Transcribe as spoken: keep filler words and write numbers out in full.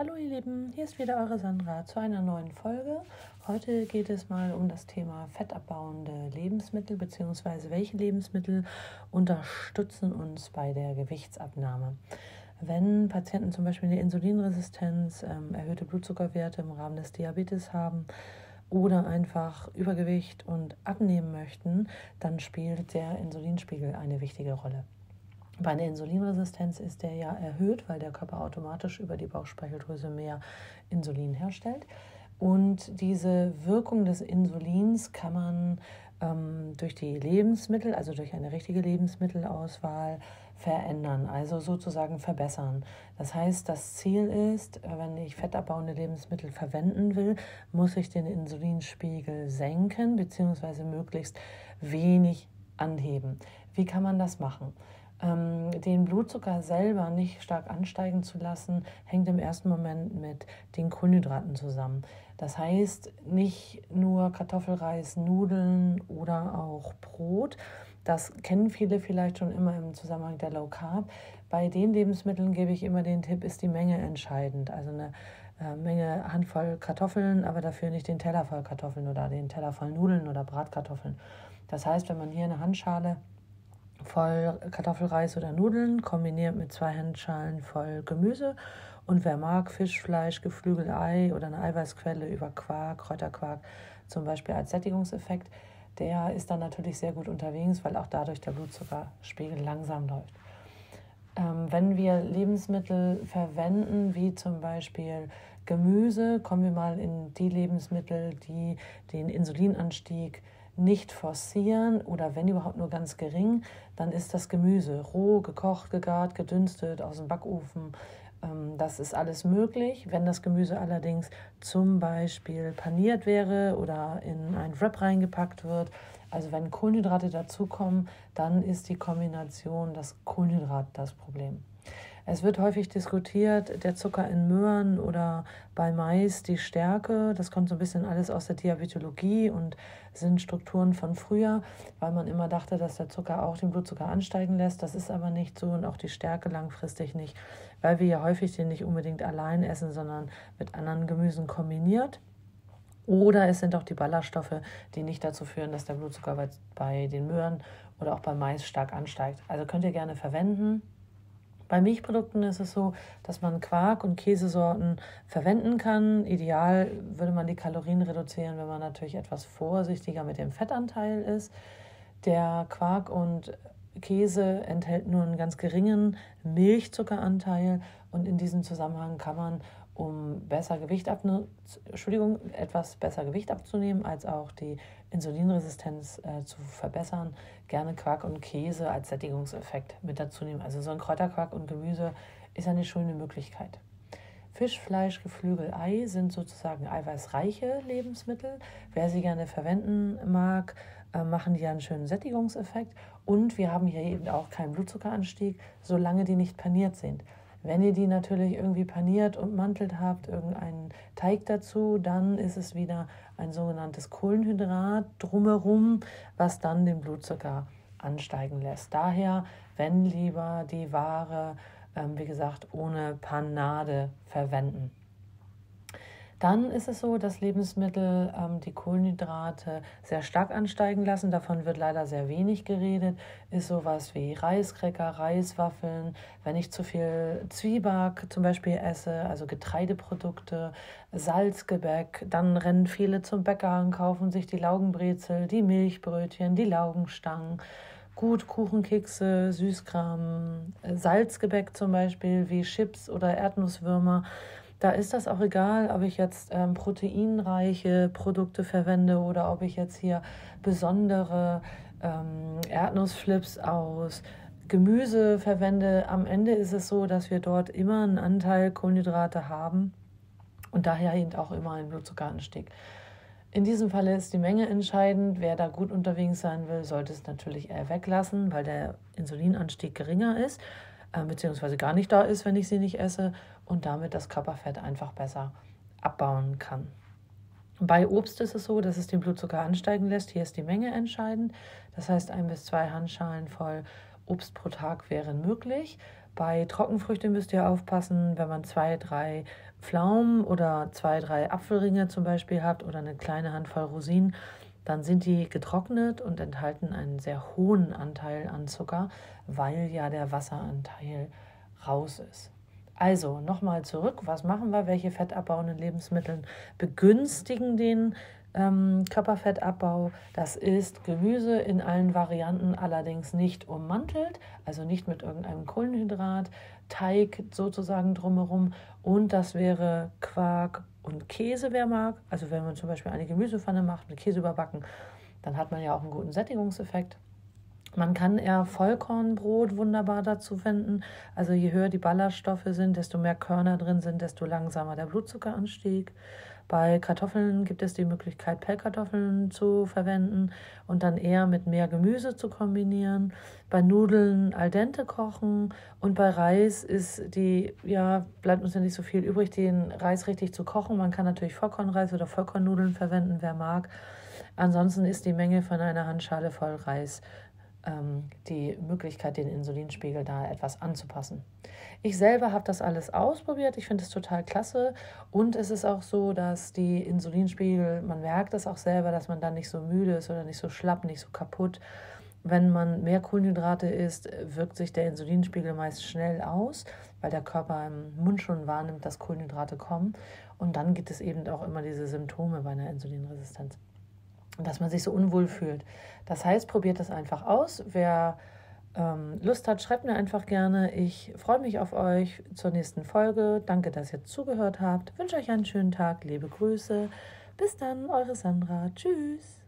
Hallo ihr Lieben, hier ist wieder eure Sandra zu einer neuen Folge. Heute geht es mal um das Thema fettabbauende Lebensmittel bzw. welche Lebensmittel unterstützen uns bei der Gewichtsabnahme. Wenn Patienten zum Beispiel eine Insulinresistenz, ähm, erhöhte Blutzuckerwerte im Rahmen des Diabetes haben oder einfach Übergewicht und abnehmen möchten, dann spielt der Insulinspiegel eine wichtige Rolle. Bei einer Insulinresistenz ist der ja erhöht, weil der Körper automatisch über die Bauchspeicheldrüse mehr Insulin herstellt. Und diese Wirkung des Insulins kann man ähm, durch die Lebensmittel, also durch eine richtige Lebensmittelauswahl, verändern, also sozusagen verbessern. Das heißt, das Ziel ist, wenn ich fettabbauende Lebensmittel verwenden will, muss ich den Insulinspiegel senken bzw. möglichst wenig anheben. Wie kann man das machen? Den Blutzucker selber nicht stark ansteigen zu lassen, hängt im ersten Moment mit den Kohlenhydraten zusammen. Das heißt, nicht nur Kartoffelreis, Nudeln oder auch Brot. Das kennen viele vielleicht schon immer im Zusammenhang der Low Carb. Bei den Lebensmitteln gebe ich immer den Tipp, ist die Menge entscheidend. Also eine Menge Handvoll Kartoffeln, aber dafür nicht den Teller voll Kartoffeln oder den Teller voll Nudeln oder Bratkartoffeln. Das heißt, wenn man hier eine Handschale voll Kartoffelreis oder Nudeln, kombiniert mit zwei Handschalen voll Gemüse. Und wer mag, Fisch, Fleisch, Geflügel, Ei oder eine Eiweißquelle über Quark, Kräuterquark zum Beispiel als Sättigungseffekt, der ist dann natürlich sehr gut unterwegs, weil auch dadurch der Blutzuckerspiegel langsam läuft. Ähm, wenn wir Lebensmittel verwenden, wie zum Beispiel Gemüse, kommen wir mal in die Lebensmittel, die den Insulinanstieg nicht forcieren oder wenn überhaupt nur ganz gering, dann ist das Gemüse roh, gekocht, gegart, gedünstet, aus dem Backofen. Das ist alles möglich. Wenn das Gemüse allerdings zum Beispiel paniert wäre oder in ein Wrap reingepackt wird, also wenn Kohlenhydrate dazukommen, dann ist die Kombination das Kohlenhydrat das Problem. Es wird häufig diskutiert, der Zucker in Möhren oder bei Mais, die Stärke, das kommt so ein bisschen alles aus der Diabetologie und sind Strukturen von früher, weil man immer dachte, dass der Zucker auch den Blutzucker ansteigen lässt. Das ist aber nicht so und auch die Stärke langfristig nicht, weil wir ja häufig den nicht unbedingt allein essen, sondern mit anderen Gemüsen kombiniert. Oder es sind auch die Ballaststoffe, die nicht dazu führen, dass der Blutzucker bei, bei den Möhren oder auch beim Mais stark ansteigt. Also könnt ihr gerne verwenden. Bei Milchprodukten ist es so, dass man Quark- und Käsesorten verwenden kann. Ideal würde man die Kalorien reduzieren, wenn man natürlich etwas vorsichtiger mit dem Fettanteil ist. Der Quark und Käse enthält nur einen ganz geringen Milchzuckeranteil und in diesem Zusammenhang kann man, um besser Gewicht abne- Entschuldigung, etwas besser Gewicht abzunehmen, als auch die Insulinresistenz äh, zu verbessern, gerne Quark und Käse als Sättigungseffekt mit dazu nehmen. Also so ein Kräuterquark und Gemüse ist eine schöne Möglichkeit. Fisch, Fleisch, Geflügel, Ei sind sozusagen eiweißreiche Lebensmittel. Wer sie gerne verwenden mag, äh, machen die einen schönen Sättigungseffekt. Und wir haben hier eben auch keinen Blutzuckeranstieg, solange die nicht paniert sind. Wenn ihr die natürlich irgendwie paniert und mantelt habt, irgendeinen Teig dazu, dann ist es wieder ein sogenanntes Kohlenhydrat drumherum, was dann den Blutzucker ansteigen lässt. Daher, wenn lieber die Ware, ähm, wie gesagt, ohne Panade verwenden. Dann ist es so, dass Lebensmittel ähm, die Kohlenhydrate sehr stark ansteigen lassen. Davon wird leider sehr wenig geredet. Ist sowas wie Reiskräcker, Reiswaffeln. Wenn ich zu viel Zwieback zum Beispiel esse, also Getreideprodukte, Salzgebäck, dann rennen viele zum Bäcker und kaufen sich die Laugenbrezel, die Milchbrötchen, die Laugenstangen. Gut, Kuchenkekse, Süßkram, Salzgebäck zum Beispiel wie Chips oder Erdnusswürmer. Da ist das auch egal, ob ich jetzt ähm, proteinreiche Produkte verwende oder ob ich jetzt hier besondere ähm, Erdnussflips aus Gemüse verwende. Am Ende ist es so, dass wir dort immer einen Anteil Kohlenhydrate haben und daher eben auch immer einen Blutzuckeranstieg. In diesem Fall ist die Menge entscheidend. Wer da gut unterwegs sein will, sollte es natürlich eher weglassen, weil der Insulinanstieg geringer ist, äh, beziehungsweise gar nicht da ist, wenn ich sie nicht esse. Und damit das Körperfett einfach besser abbauen kann. Bei Obst ist es so, dass es den Blutzucker ansteigen lässt. Hier ist die Menge entscheidend. Das heißt, ein bis zwei Handschalen voll Obst pro Tag wären möglich. Bei Trockenfrüchten müsst ihr aufpassen, wenn man zwei, drei Pflaumen oder zwei, drei Apfelringe zum Beispiel habt oder eine kleine Handvoll Rosinen, dann sind die getrocknet und enthalten einen sehr hohen Anteil an Zucker, weil ja der Wasseranteil raus ist. Also nochmal zurück, was machen wir? Welche fettabbauenden Lebensmittel begünstigen den ähm, Körperfettabbau? Das ist Gemüse in allen Varianten, allerdings nicht ummantelt, also nicht mit irgendeinem Kohlenhydratteig sozusagen drumherum. Und das wäre Quark und Käse, wer mag. Also wenn man zum Beispiel eine Gemüsepfanne macht, mit Käse überbacken, dann hat man ja auch einen guten Sättigungseffekt. Man kann eher Vollkornbrot wunderbar dazu wenden. Also je höher die Ballaststoffe sind, desto mehr Körner drin sind, desto langsamer der Blutzuckeranstieg. Bei Kartoffeln gibt es die Möglichkeit, Pellkartoffeln zu verwenden und dann eher mit mehr Gemüse zu kombinieren. Bei Nudeln al dente kochen und bei Reis ist die, ja, bleibt uns ja nicht so viel übrig, den Reis richtig zu kochen. Man kann natürlich Vollkornreis oder Vollkornnudeln verwenden, wer mag. Ansonsten ist die Menge von einer Handschale voll Reis die Möglichkeit, den Insulinspiegel da etwas anzupassen. Ich selber habe das alles ausprobiert. Ich finde es total klasse. Und es ist auch so, dass die Insulinspiegel, man merkt das auch selber, dass man dann nicht so müde ist oder nicht so schlapp, nicht so kaputt. Wenn man mehr Kohlenhydrate isst, wirkt sich der Insulinspiegel meist schnell aus, weil der Körper im Mund schon wahrnimmt, dass Kohlenhydrate kommen. Und dann gibt es eben auch immer diese Symptome bei einer Insulinresistenz, dass man sich so unwohl fühlt. Das heißt, probiert das einfach aus. Wer ähm, Lust hat, schreibt mir einfach gerne. Ich freue mich auf euch zur nächsten Folge. Danke, dass ihr zugehört habt. Wünsche euch einen schönen Tag. Liebe Grüße. Bis dann, eure Sandra. Tschüss.